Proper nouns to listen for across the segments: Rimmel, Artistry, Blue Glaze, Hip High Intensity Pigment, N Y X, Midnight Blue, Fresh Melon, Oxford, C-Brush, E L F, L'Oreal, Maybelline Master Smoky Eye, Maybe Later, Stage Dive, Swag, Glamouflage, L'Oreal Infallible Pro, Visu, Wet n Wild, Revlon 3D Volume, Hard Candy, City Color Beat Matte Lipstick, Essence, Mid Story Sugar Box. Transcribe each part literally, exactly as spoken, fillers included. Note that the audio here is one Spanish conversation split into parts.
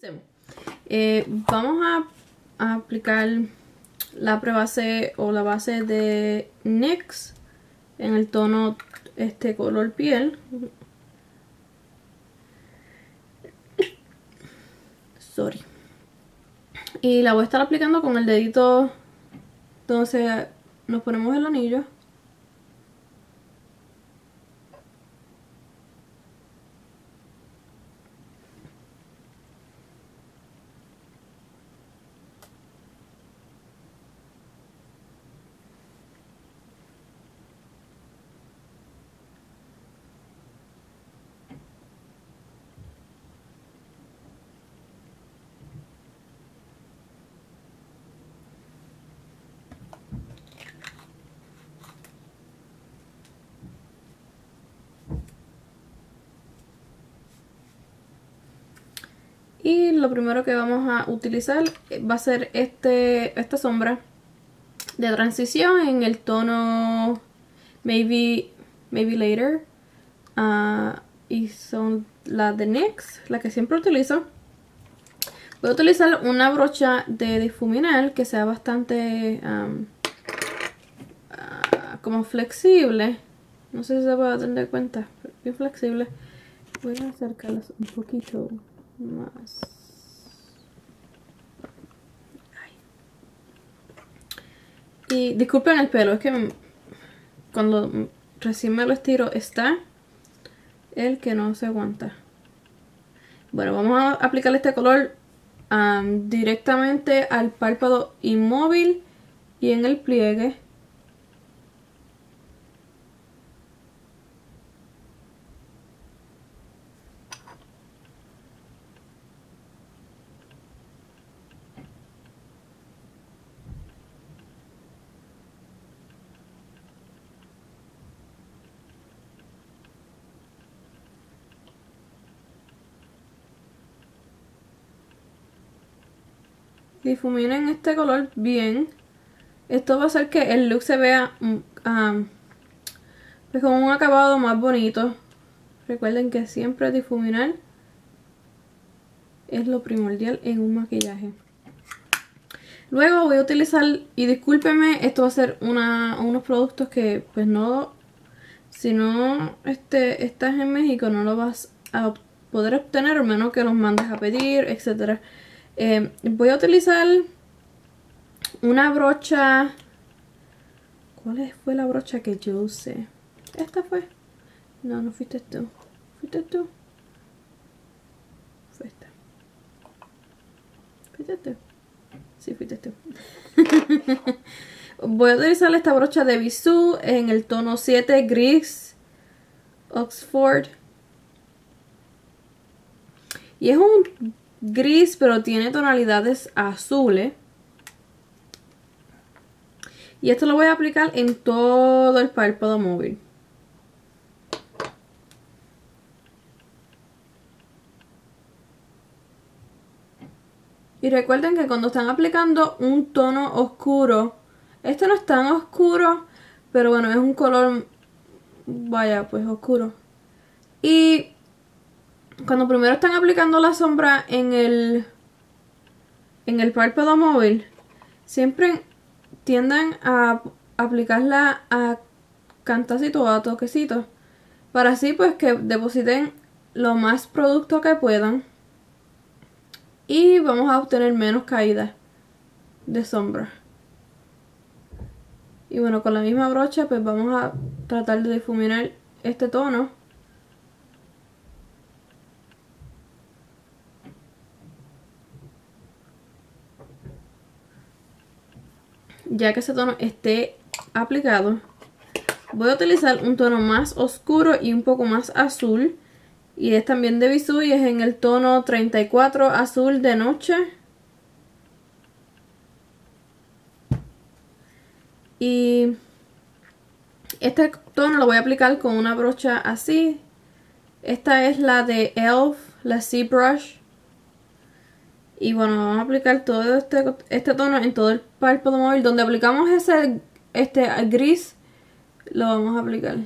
Comencemos. Eh, vamos a, a aplicar la prebase o la base de N Y X en el tono este color piel. Sorry. Y la voy a estar aplicando con el dedito. Entonces nos ponemos el anillo. Y lo primero que vamos a utilizar va a ser este, esta sombra de transición en el tono Maybe, Maybe Later. Uh, y son las de N Y X, la que siempre utilizo. Voy a utilizar una brocha de difuminar que sea bastante um, uh, como flexible. No sé si se va a tener cuenta, pero bien flexible. Voy a acercarlas un poquito más. Ay. Y disculpen el pelo, es que cuando recién me lo estiro está el que no se aguanta. Bueno, vamos a aplicar este color um, directamente al párpado inmóvil y en el pliegue. Difuminen este color bien. Esto va a hacer que el look se vea um, pues con un acabado más bonito. Recuerden que siempre difuminar es lo primordial en un maquillaje. Luego voy a utilizar, y discúlpenme, esto va a ser una, unos productos que pues no, si no este, estás en México no lo vas a poder obtener, a menos que los mandes a pedir, etcétera. Eh, voy a utilizar una brocha. ¿Cuál fue la brocha que yo usé? ¿Esta fue? No, no fuiste tú. ¿Fuiste tú? Fue esta. ¿Fuiste tú? Sí, fuiste tú. Voy a utilizar esta brocha de Visu en el tono siete gris Oxford. Y es un gris, pero tiene tonalidades azules. Y esto lo voy a aplicar en todo el párpado móvil. Y recuerden que cuando están aplicando un tono oscuro, este no es tan oscuro, pero bueno, es un color, vaya, pues oscuro. Y cuando primero están aplicando la sombra en el, en el párpado móvil, siempre tienden a aplicarla a cantacito o a toquecito, para así pues que depositen lo más producto que puedan y vamos a obtener menos caídas de sombra. Y bueno, con la misma brocha pues vamos a tratar de difuminar este tono. Ya que ese tono esté aplicado, voy a utilizar un tono más oscuro y un poco más azul. Y es también de Visu y es en el tono treinta y cuatro azul de noche. Y este tono lo voy a aplicar con una brocha así. Esta es la de E L F, la C-Brush. Y bueno, vamos a aplicar todo este, este tono en todo el párpado móvil. Donde aplicamos ese este gris, lo vamos a aplicar.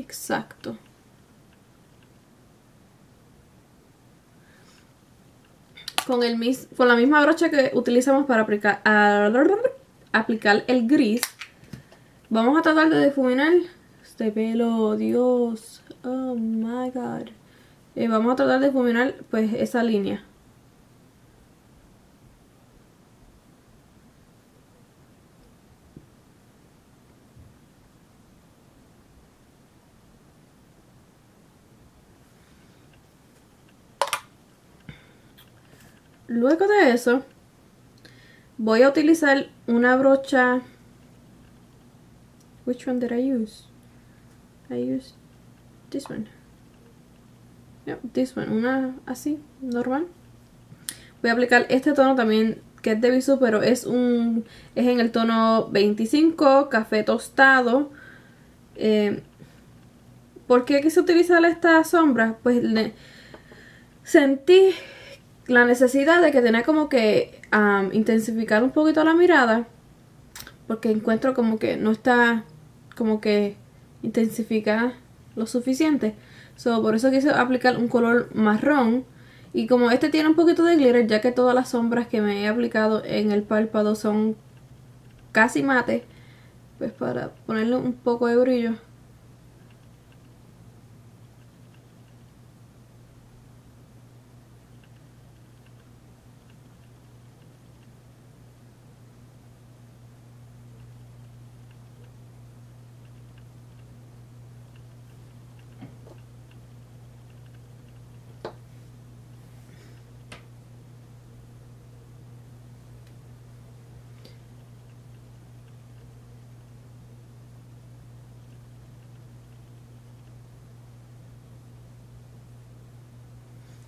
Exacto. Con, el mis con la misma brocha que utilizamos para aplicar, aplicar el gris, vamos a tratar de difuminar este pelo. Dios, oh my god. Eh, vamos a tratar de difuminar pues esa línea. Luego de eso, voy a utilizar una brocha. Which one did I use? I used this one. Yep, this one. Una así, normal. Voy a aplicar este tono también, que es de Visu, pero es un es en el tono veinticinco, café tostado. Eh, ¿Por qué quise utilizar esta sombra? Pues le, sentí la necesidad de que tenía como que um, intensificar un poquito la mirada, porque encuentro como que no está como que intensificada lo suficiente. So, por eso quise aplicar un color marrón. Y como este tiene un poquito de glitter, ya que todas las sombras que me he aplicado en el párpado son casi mate, pues para ponerle un poco de brillo.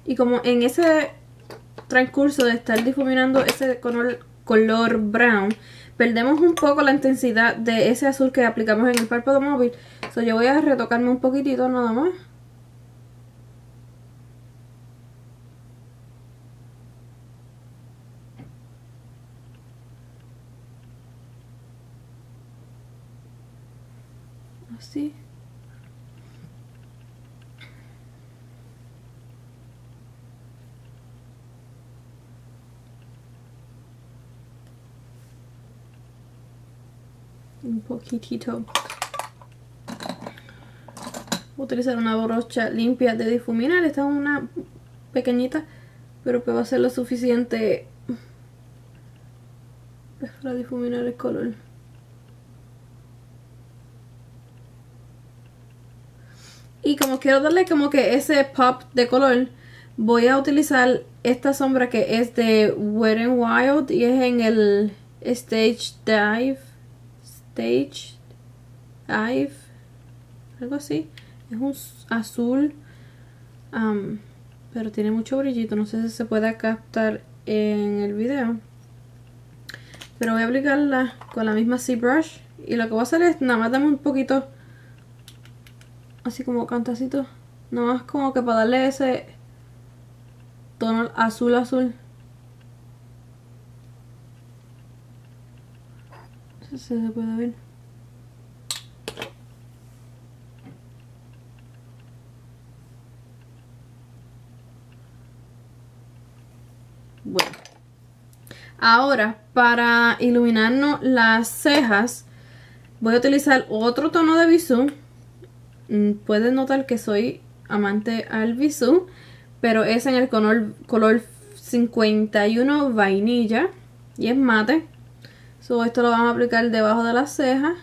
Y como en ese transcurso de estar difuminando ese color, color brown, perdemos un poco la intensidad de ese azul que aplicamos en el párpado móvil. So, yo voy a retocarme un poquitito nada más. Así. Un poquitito. Voy a utilizar una brocha limpia de difuminar. Esta es una pequeñita, pero que va a ser lo suficiente para difuminar el color. Y como quiero darle como que ese pop de color, voy a utilizar esta sombra que es de Wet n Wild y es en el Stage Dive. Stage Dive, algo así. Es un azul, um, pero tiene mucho brillito. No sé si se puede captar en el video, pero voy a aplicarla con la misma C-Brush. Y lo que voy a hacer es nada más darme un poquito, así como cantacito, nada más como que para darle ese tono azul azul. Se puede ver. Bueno, ahora para iluminarnos las cejas voy a utilizar otro tono de Visu. Pueden notar que soy amante al Visu, pero es en el color, color cincuenta y uno vainilla y es mate. So, esto lo vamos a aplicar debajo de las cejas.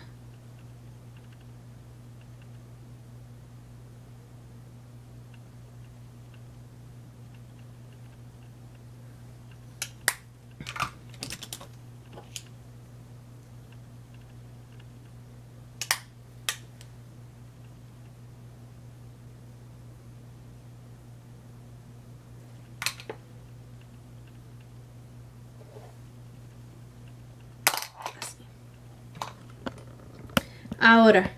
Ahora,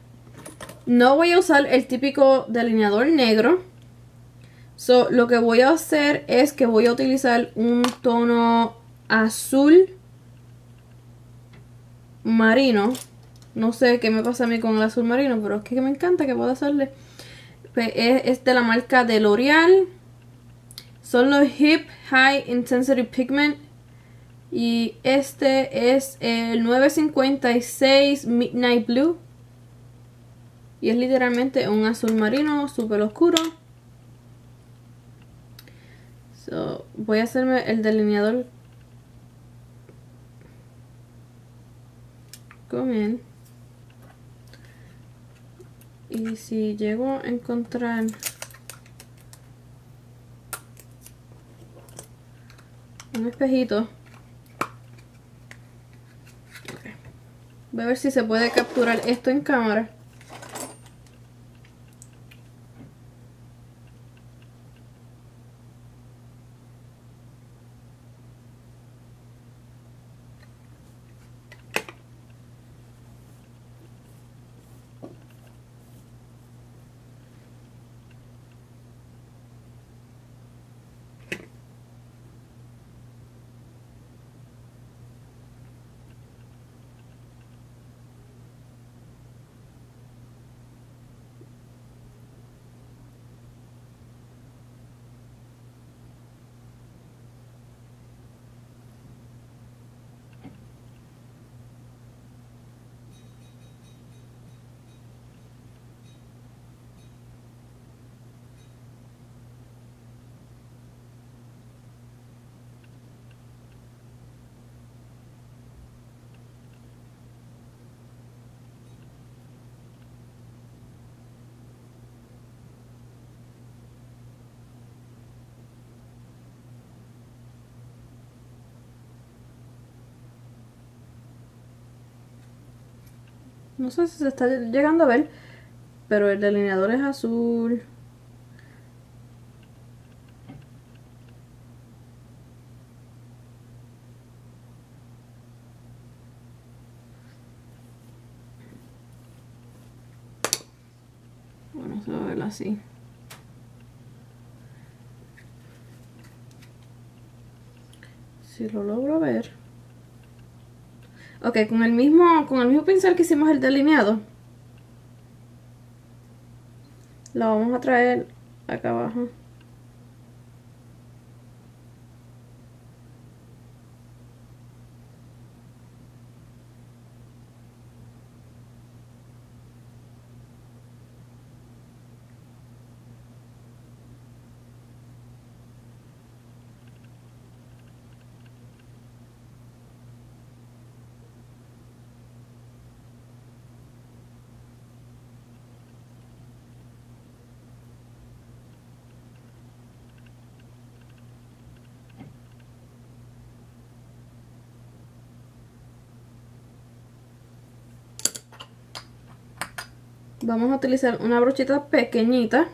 no voy a usar el típico delineador negro. So, lo que voy a hacer es que voy a utilizar un tono azul marino No sé qué me pasa a mí con el azul marino, pero es que me encanta que pueda hacerle. Es de la marca de L'Oreal. Son los Hip High Intensity Pigment. Y este es el nueve cincuenta y seis Midnight Blue. Y es literalmente un azul marino súper oscuro. So, voy a hacerme el delineador con él. Y si llego a encontrar un espejito. Okay. Voy a ver si se puede capturar esto en cámara. No sé si se está llegando a ver, pero el delineador es azul. Bueno, se va a ver así. Si lo logro ver. Ok, con el mismo, con el mismo pincel que hicimos el delineado, lo vamos a traer acá abajo. Vamos a utilizar una brochita pequeñita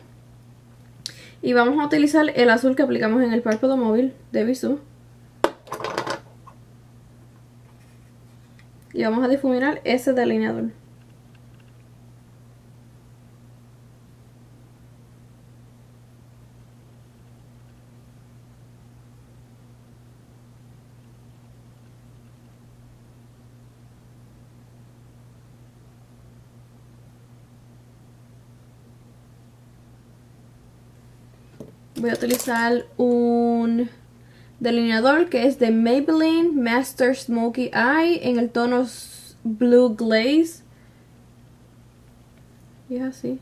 y vamos a utilizar el azul que aplicamos en el párpado móvil de Visu. Y vamos a difuminar ese delineador. Voy a utilizar un delineador que es de Maybelline Master Smoky Eye en el tono Blue Glaze. Y es así.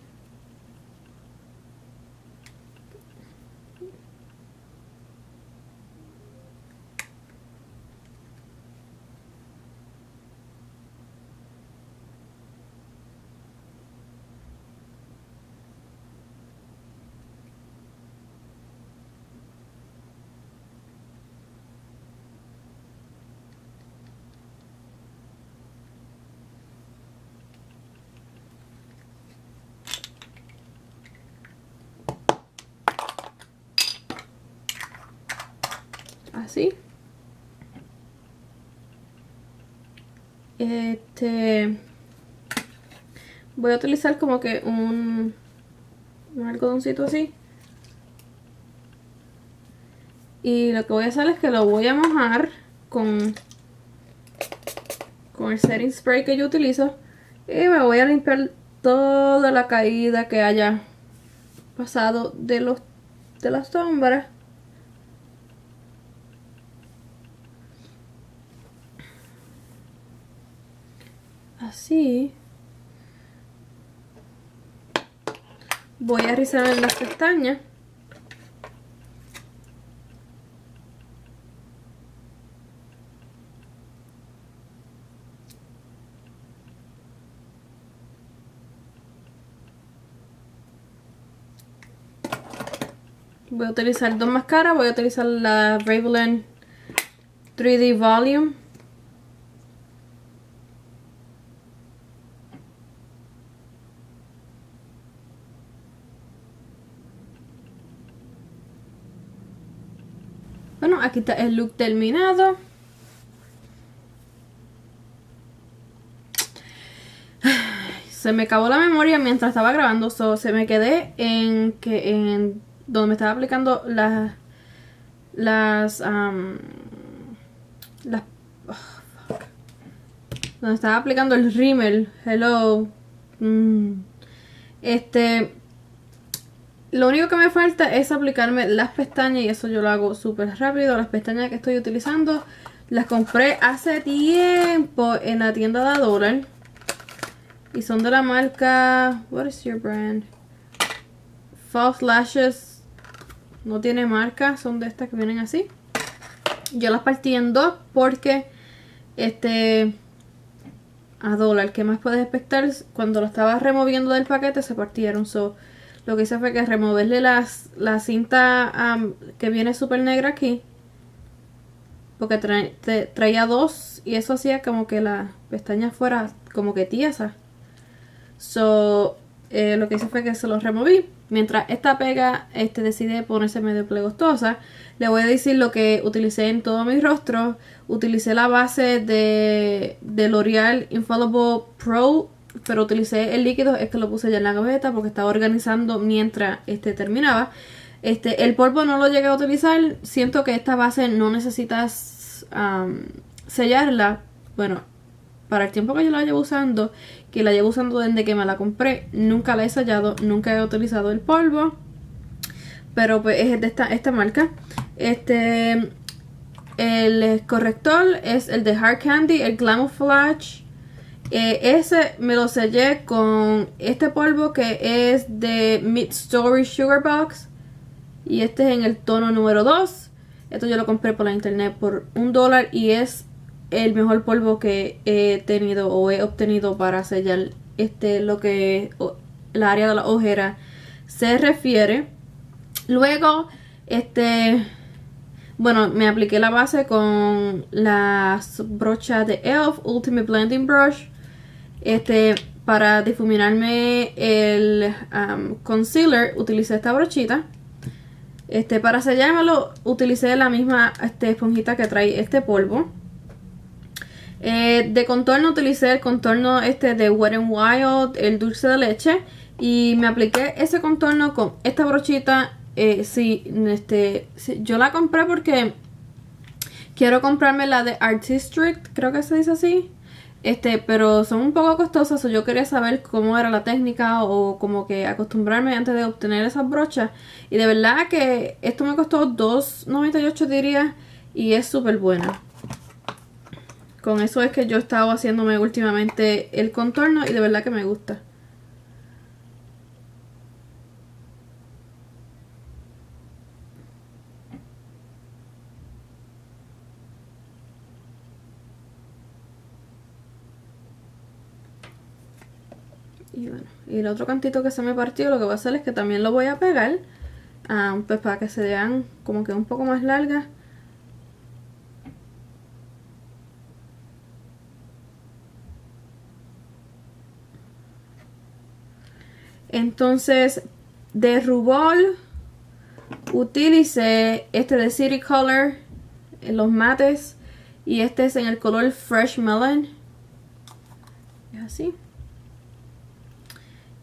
Así. Este, voy a utilizar como que un, un algodoncito así. Y lo que voy a hacer es que lo voy a mojar con, con el setting spray que yo utilizo. Y me voy a limpiar toda la caída que haya pasado de los de las sombras. Así. Voy a rizar en las pestañas. Voy a utilizar dos máscaras, voy a utilizar la Revlon tres D Volume. Bueno, aquí está el look terminado. Se me acabó la memoria mientras estaba grabando, so se me quedé en que en donde me estaba aplicando las las um, las oh, fuck. donde estaba aplicando el Rimmel. Hello. Mm. Este, lo único que me falta es aplicarme las pestañas, y eso yo lo hago súper rápido. Las pestañas que estoy utilizando las compré hace tiempo en la tienda de dólar y son de la marca, what is your brand? False Lashes. No tiene marca, son de estas que vienen así. Yo las partí en dos porque este a dólar, ¿qué más puedes expectar? Cuando lo estaba removiendo del paquete se partieron. So, lo que hice fue que removerle las, la cinta um, que viene súper negra aquí. Porque tra te traía dos y eso hacía como que la pestaña fuera como que tiesa. So, eh, lo que hice fue que se los removí. Mientras esta pega este decide ponerse medio plegostosa, le voy a decir lo que utilicé en todo mi rostro. Utilicé la base de, de L'Oreal Infallible Pro, pero utilicé el líquido, es que lo puse ya en la gaveta porque estaba organizando mientras este terminaba. Este, el polvo no lo llegué a utilizar, siento que esta base no necesitas um, sellarla, bueno, para el tiempo que yo la llevo usando, que la llevo usando desde que me la compré, nunca la he sellado, nunca he utilizado el polvo, pero pues es de esta, esta marca. Este, el corrector es el de Hard Candy, el Glamouflage. Eh, ese me lo sellé con este polvo que es de Mid Story Sugar Box, y este es en el tono número dos. Esto yo lo compré por la internet por un dólar y es el mejor polvo que he tenido o he obtenido para sellar este lo que o, la área de la ojera se refiere. Luego, este, bueno, me apliqué la base con las brochas de E L F Ultimate Blending Brush, este, para difuminarme el um, concealer utilicé esta brochita. Este, para sellármelo utilicé la misma este, esponjita que trae este polvo. Eh, de contorno utilicé el contorno este de Wet n Wild, el dulce de leche, y me apliqué ese contorno con esta brochita. Eh, sí, este, sí, yo la compré porque quiero comprarme la de Artistry, creo que se dice así, este, pero son un poco costosas, o yo quería saber cómo era la técnica o como que acostumbrarme antes de obtener esas brochas, y de verdad que esto me costó dos noventa y ocho diría, y es súper buena. Con eso es que yo he estado haciéndome últimamente el contorno y de verdad que me gusta. Y bueno, y el otro cantito que se me partió, lo que voy a hacer es que también lo voy a pegar, um, pues para que se vean como que un poco más largas. Entonces, de rubor utilicé este de City Color, los mates, y este es en el color Fresh Melon. Es así.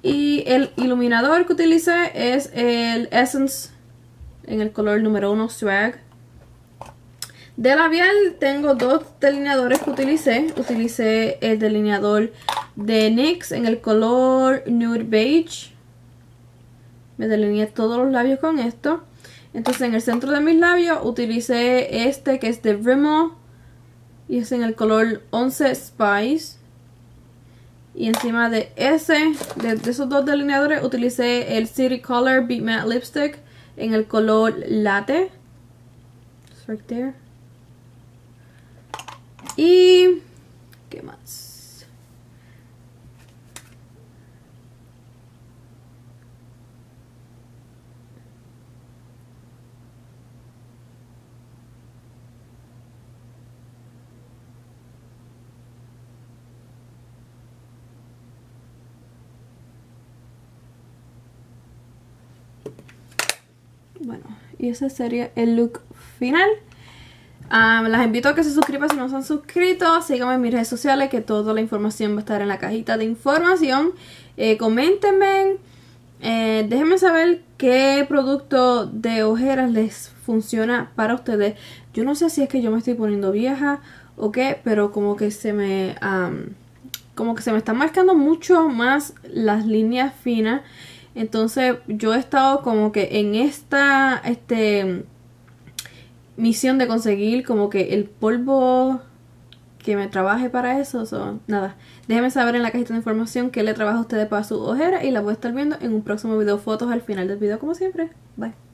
Y el iluminador que utilicé es el Essence en el color número uno Swag. De labial tengo dos delineadores que utilicé. Utilicé el delineador de N Y X en el color Nude Beige. Me delineé todos los labios con esto. Entonces en el centro de mis labios utilicé este que es de Rimmel. Y es en el color once Spice. Y encima de ese, de, de esos dos delineadores, utilicé el City Color Beat Matte Lipstick en el color Latte. It's right there. Y... ¿qué más? Bueno, y ese sería el look final. Um, las invito a que se suscriban si no se han suscrito. Síganme en mis redes sociales, que toda la información va a estar en la cajita de información. eh, Coméntenme, eh, déjenme saber qué producto de ojeras les funciona para ustedes. Yo no sé si es que yo me estoy poniendo vieja o qué, pero como que se me um, como que se me están marcando mucho más las líneas finas. Entonces yo he estado como que en esta este misión de conseguir como que el polvo que me trabaje para eso. So, nada, déjenme saber en la cajita de información qué le trabaja a ustedes para sus ojeras y la voy a estar viendo en un próximo video, fotos al final del video como siempre. Bye.